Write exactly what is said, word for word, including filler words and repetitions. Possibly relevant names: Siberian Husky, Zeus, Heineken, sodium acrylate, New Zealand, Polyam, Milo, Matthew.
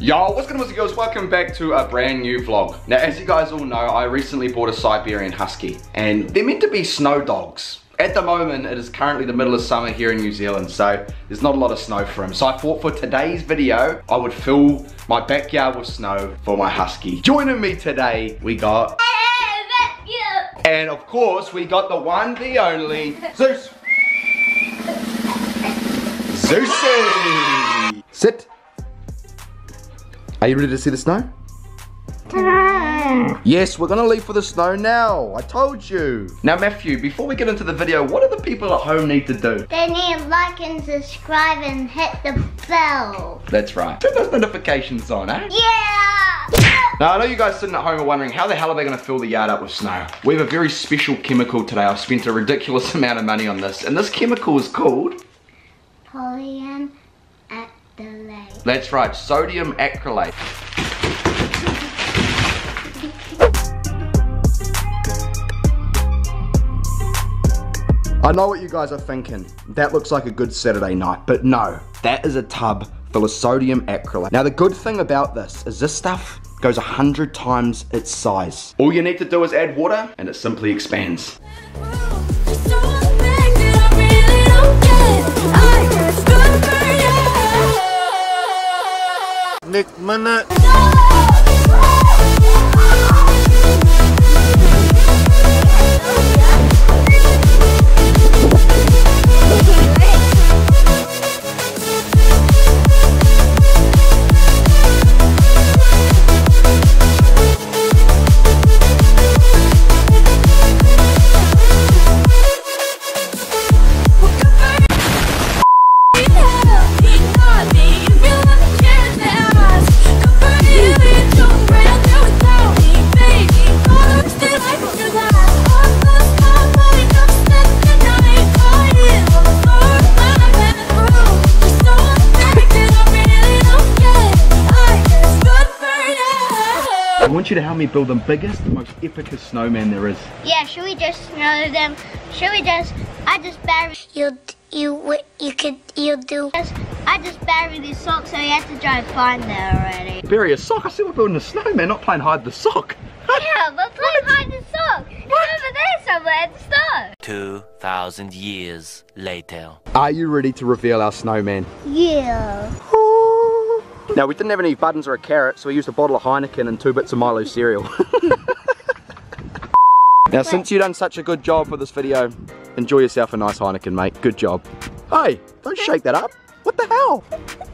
Yo, what's good, what's good, girls? Welcome back to a brand new vlog. Now, as you guys all know, I recently bought a Siberian Husky, and they're meant to be snow dogs. At the moment, it is currently the middle of summer here in New Zealand, so there's not a lot of snow for him. So I thought for today's video, I would fill my backyard with snow for my Husky. Joining me today, we got... Matthew! And of course, we got the one, the only, Zeus. Zeusy! Sit. Are you ready to see the snow? Ta-da. Yes, we're gonna leave for the snow now. I told you. Now, Matthew, before we get into the video, what do the people at home need to do? They need to like and subscribe and hit the bell. That's right. Turn those notifications on, eh? Yeah! Now, I know you guys sitting at home are wondering, how the hell are they gonna fill the yard up with snow? We have a very special chemical today. I've spent a ridiculous amount of money on this, and this chemical is called... Polyam. That's right, sodium acrylate. I know what you guys are thinking. That looks like a good Saturday night, but no, that is a tub full of sodium acrylate. Now, the good thing about this is this stuff goes a hundred times its size. All you need to do is add water and it simply expands. Next minute. I want you to help me build the biggest, most epicest snowman there is. Yeah, should we just snow them? Should we just? I just bury you. You you could you do. I just buried his sock, so he had to try and find that already. Bury a sock? I said we're building a snowman, not playing hide the sock. Yeah, we're playing what? Hide the sock. What? It's over there somewhere at the snow. Two thousand years later. Are you ready to reveal our snowman? Yeah. Now, we didn't have any buttons or a carrot, so we used a bottle of Heineken and two bits of Milo cereal. Now, since you've done such a good job for this video, enjoy yourself a nice Heineken, mate. Good job. Hey, don't shake that up. What the hell?